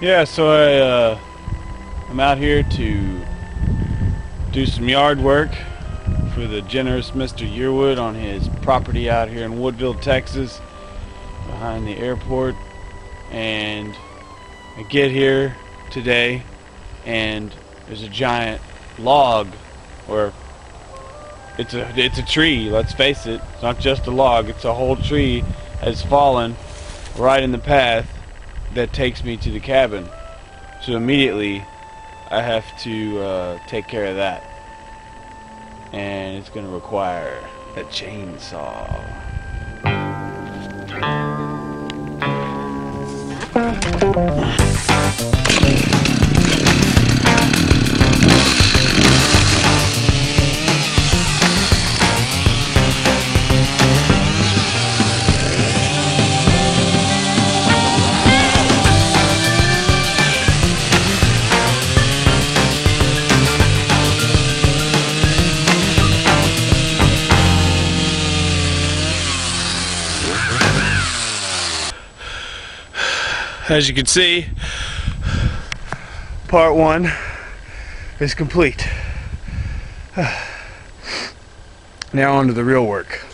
Yeah, so I'm out here to do some yard work for the generous Mr. Yearwood on his property out here in Woodville, Texas, behind the airport. And I get here today, and there's a giant log, or it's a tree. Let's face it, it's not just a log; it's a whole tree has fallen right in the path that takes me to the cabin. So immediately I have to take care of that, and it's going to require a chainsaw. As you can see, part one is complete. Now on to the real work.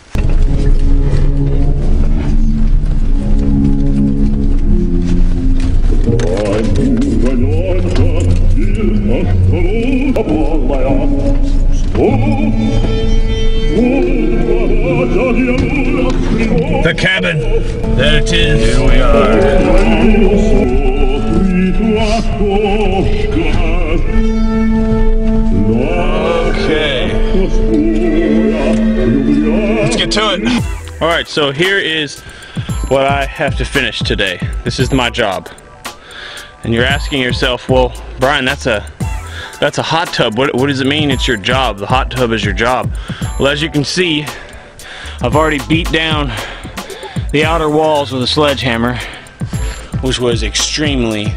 The cabin. There it is. Here we are. Okay. Let's get to it. Alright, so here is what I have to finish today. This is my job. And you're asking yourself, well, Brian, that's a hot tub. What does it mean it's your job? The hot tub is your job. Well, as you can see, I've already beat down the outer walls with a sledgehammer, which was extremely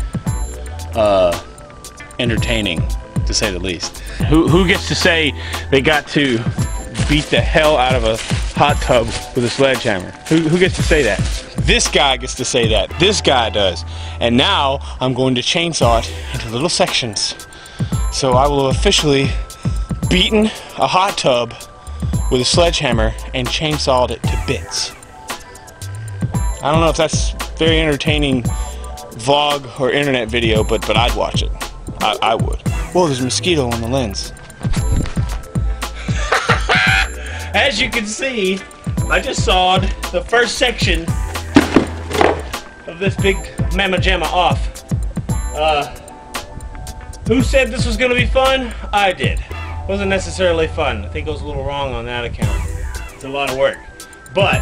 entertaining, to say the least. Who gets to say they got to beat the hell out of a hot tub with a sledgehammer? Who gets to say that? This guy gets to say that. This guy does. And now I'm going to chainsaw it into little sections. So I will have officially beaten a hot tub with a sledgehammer and chainsawed it to bits. I don't know if that's very entertaining vlog or internet video, but I'd watch it. I would. Whoa, there's a mosquito on the lens. As you can see, I just sawed the first section of this big mamma jamma off. Who said this was going to be fun? I did. It wasn't necessarily fun. I think it was a little wrong on that account. It's a lot of work. But,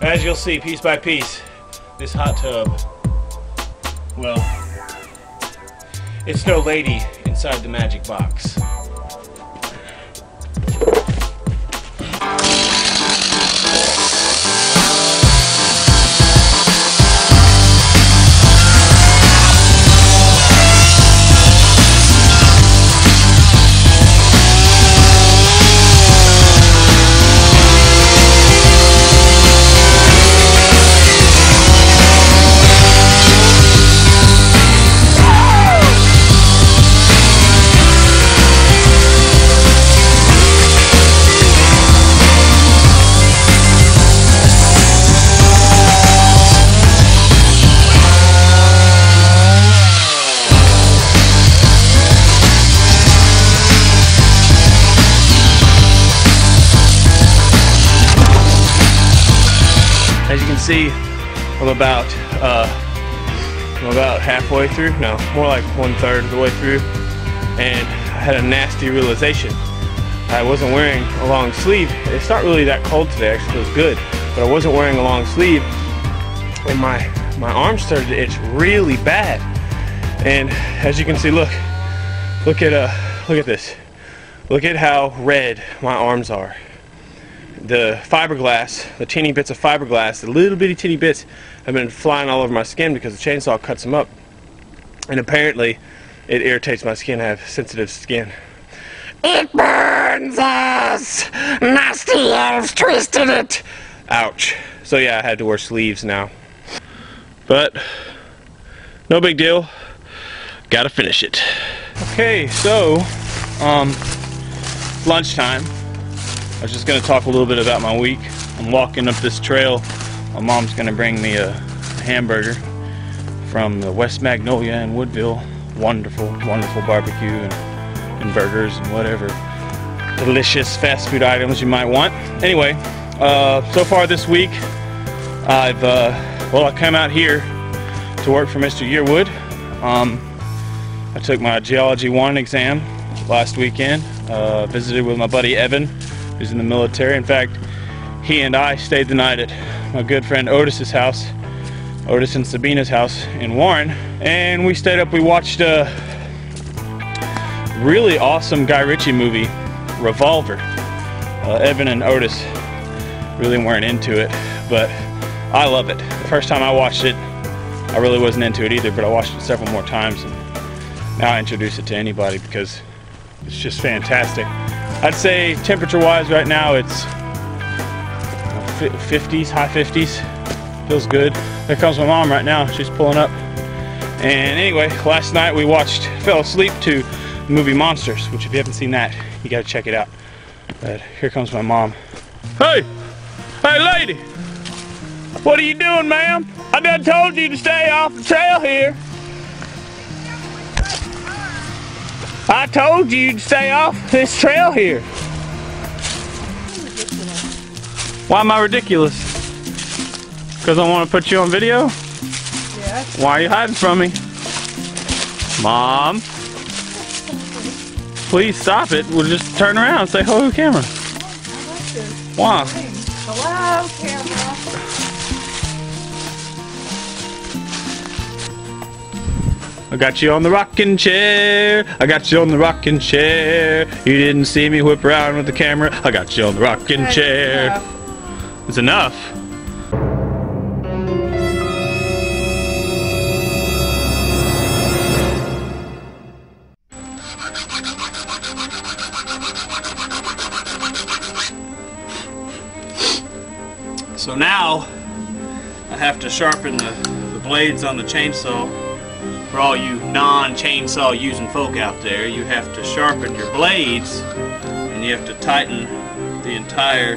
as you'll see, piece by piece, this hot tub, well, it's no lady inside the magic box. See, I'm about halfway through, no, more like 1/3 of the way through, and I had a nasty realization. I wasn't wearing a long sleeve. It's not really that cold today, actually feels good, but I wasn't wearing a long sleeve, and my arm started to itch really bad. And as you can see, look at this. Look at how red my arms are. The fiberglass, the teeny bits of fiberglass, the little bitty teeny bits have been flying all over my skin because the chainsaw cuts them up. And apparently it irritates my skin. I have sensitive skin. It burns us! Nasty elves twisted it! Ouch. So yeah, I had to wear sleeves now. But no big deal. Gotta finish it. Okay, so lunchtime. I was just gonna talk a little bit about my week. I'm walking up this trail. My mom's gonna bring me a hamburger from the West Magnolia in Woodville. Wonderful, wonderful barbecue and burgers and whatever delicious fast food items you might want. Anyway, so far this week, I've I come out here to work for Mr. Yearwood. I took my Geology 1 exam last weekend. Visited with my buddy Evan, who's in the military. In fact, he and I stayed the night at my good friend Otis's house, Otis and Sabina's house in Warren, and we stayed up. We watched a really awesome Guy Ritchie movie, Revolver. Evan and Otis really weren't into it, but I love it. The first time I watched it, I really wasn't into it either, but I watched it several more times, and now I introduce it to anybody because it's just fantastic. I'd say temperature-wise right now it's 50s, high 50s. Feels good. There comes my mom right now. She's pulling up. And anyway, last night we fell asleep to the movie Monsters, which if you haven't seen that, you gotta check it out. But here comes my mom. Hey! Hey lady! What are you doing, ma'am? I done told you to stay off the trail here. I told you to stay off this trail here. Why am I ridiculous? Because I want to put you on video? Yeah. Why are you hiding from me? Mom. Please stop it. We'll just turn around and say hello to the camera. Why? Hello, camera. I got you on the rocking chair, I got you on the rocking chair. You didn't see me whip around with the camera. I got you on the rocking chair. Enough. It's enough. So now I have to sharpen the blades on the chainsaw. For all you non-chainsaw using folk out there, you have to sharpen your blades and you have to tighten the entire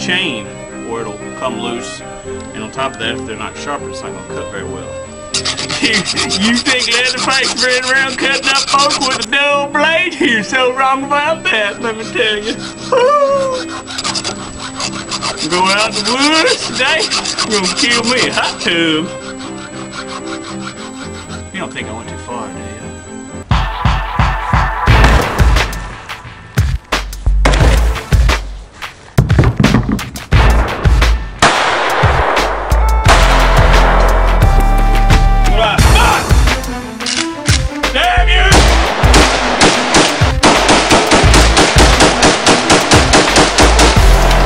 chain or it'll come loose. And on top of that, if they're not sharpened, it's not going to cut very well. You think Leatherface ran around cutting up folk with a dull blade? You're so wrong about that, let me tell you. Woo. Going out in the woods today, you're going to kill me a hot tub. You don't think I went too far, do you? What I thought! Damn you!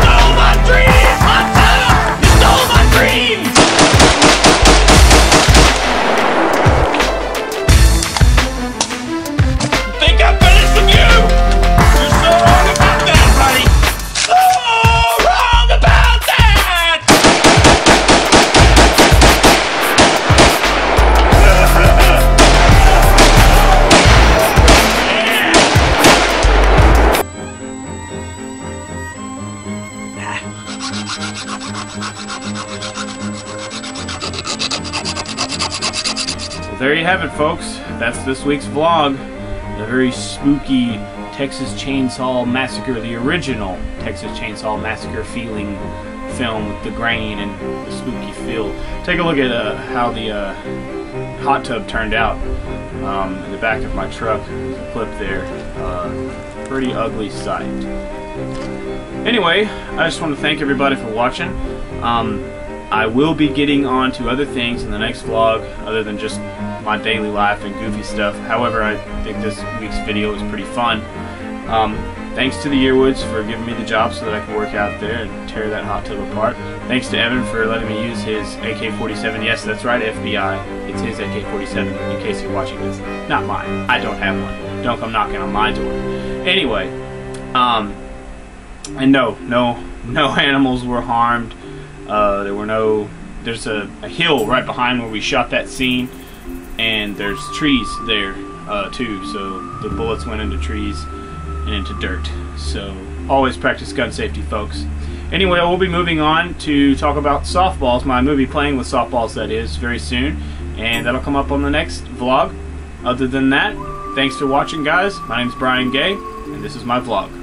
Stole my dreams, Montana! You stole my dreams! There you have it, folks. That's this week's vlog. The very spooky Texas Chainsaw Massacre, the original Texas Chainsaw Massacre feeling film with the grain and the spooky feel. Take a look at how the hot tub turned out in the back of my truck. There's a clip there. Pretty ugly sight. Anyway, I just want to thank everybody for watching. I will be getting on to other things in the next vlog other than just my daily life and goofy stuff. However, I think this week's video is pretty fun. Thanks to the Yearwoods for giving me the job so that I can work out there and tear that hot tub apart. Thanks to Evan for letting me use his AK-47. Yes, that's right, FBI. It's his AK-47 in case you're watching this. Not mine. I don't have one. Don't come knocking on my door. Anyway, and no animals were harmed. There's a hill right behind where we shot that scene. and there's trees there too, so the bullets went into trees and into dirt. So always practice gun safety, folks. Anyway, we'll be moving on to talk about softballs, my movie Playing with Softballs, that is, very soon, and that'll come up on the next vlog. Other than that, thanks for watching, guys. My name's Brian Gay, and this is my vlog.